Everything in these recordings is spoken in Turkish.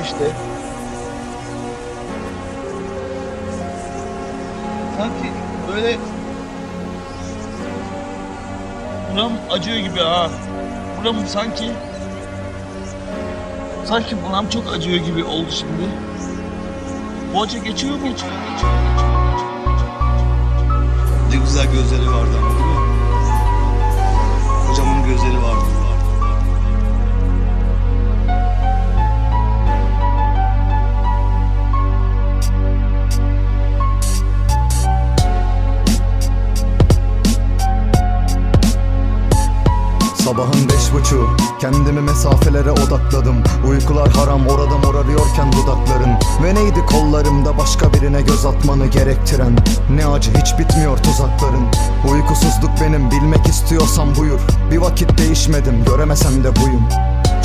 ateşte sanki böyle buram acıyor gibi ha. Buram sanki buram çok acıyor gibi oldu şimdi. Boğaça geçiyor mu hiç? Ne güzel gözleri vardı ama değil mi? Kocamın gözleri vardı. Sabahın 5.30, kendimi mesafelere odakladım. Uykular haram, orada morarıyorken dudakların. Ve neydi kollarımda başka birine göz atmanı gerektiren? Ne acı, hiç bitmiyor tuzakların. Uykusuzluk benim, bilmek istiyorsan buyur. Bir vakit değişmedim, göremesem de buyum.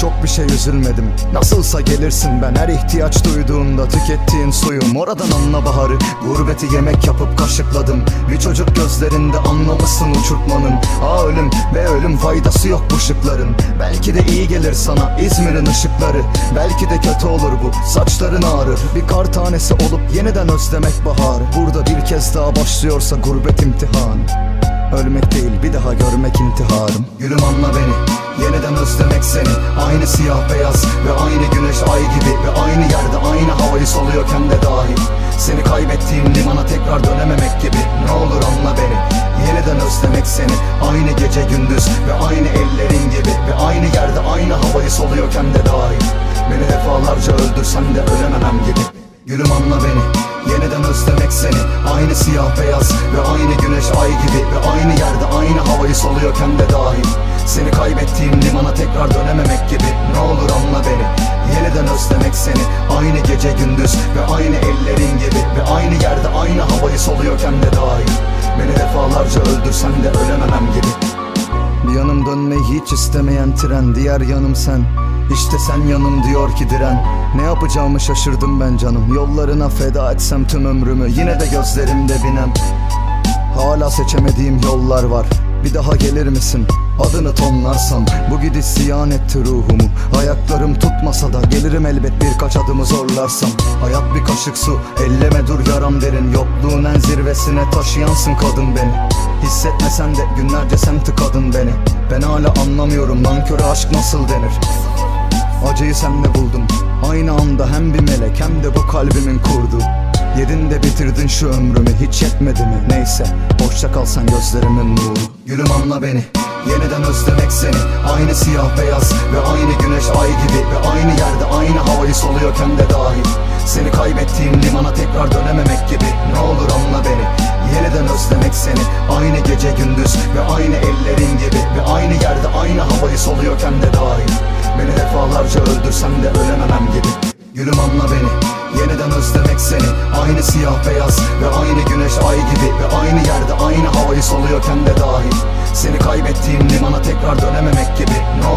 Çok bir şey üzülmedim, nasılsa gelirsin. Ben her ihtiyaç duyduğunda tükettiğin suyum. Oradan anla baharı, gurbeti yemek yapıp kaşıkladım. Bir çocuk gözlerinde anlamışsın uçurtmanın. Aa ölüm ve ölüm, faydası yok bu şıkların. Belki de iyi gelir sana İzmir'in ışıkları. Belki de kötü olur bu, saçların ağrır. Bir kar tanesi olup yeniden özlemek baharı. Burada bir kez daha başlıyorsa gurbet imtihanı. Ölmek değil bir daha görmek intiharım. Gülüm anla beni, yeniden özlemek seni. Aynı siyah beyaz ve aynı güneş ay gibi. Ve aynı yerde aynı havayı soluyorken de dahil. Seni kaybettiğim limana tekrar dönememek gibi. Ne olur anla beni, yeniden özlemek seni. Aynı gece gündüz ve aynı ellerin gibi. Ve aynı yerde aynı havayı soluyorken de dahil. Beni defalarca öldürsen de ölememem gibi. Gülüm anla beni, yeniden özlemek seni. Aynı siyah beyaz ve aynı güneş ay gibi. Ve aynı yerde aynı havayı soluyorken de dahil. Seni kaybettiğim limana tekrar dönememek gibi. Ne olur anla beni, yeniden özlemek seni. Aynı gece gündüz ve aynı ellerin gibi. Ve aynı yerde aynı havayı soluyorken de dahil. Beni defalarca öldürsen de ölememem gibi. Bir yanım dönmeyi hiç istemeyen tren, diğer yanım sen. İşte sen yanım diyor ki diren. Ne yapacağımı şaşırdım ben canım. Yollarına feda etsem tüm ömrümü, yine de gözlerimde binem. Hala seçemediğim yollar var. Bir daha gelir misin? Adını tonlarsam bu gidiş ziyan etti ruhumu. Ayaklarım tutmasa da gelirim elbet, birkaç adımı zorlarsam. Hayat bir kaşık su, elleme dur yaram derin. Yokluğun en zirvesine taşıyansın kadın beni. Hissetmesen de günlerce sen tıkadın beni. Ben hala anlamıyorum nanköre aşk nasıl denir. Acıyı senle buldum aynı anda, hem bir melek hem de bu kalbimin kurdu. Yedin de bitirdin şu ömrümü, hiç yetmedi mi? Neyse hoşça kalsan gözlerimin nuru. Gülüm anla beni, yeniden özlemek seni. Aynı siyah beyaz ve aynı güneş ay gibi. Ve aynı yerde aynı havayı soluyorken de dahil. Seni kaybettiğim limana tekrar dönememek gibi. Ne olur anla beni, yeniden özlemek seni. Aynı gece gündüz ve aynı ellerin gibi. Ve aynı yerde aynı havayı soluyorken de dahil. Beni defalarca öldürsen de ölememem gibi. Gülüm anla beni, yeniden özlemek seni. Aynı siyah beyaz ve aynı güneş ay gibi. Ve aynı yerde aynı havayı soluyorken de dahil. Seni kaybettiğim limana tekrar dönememek gibi. Ne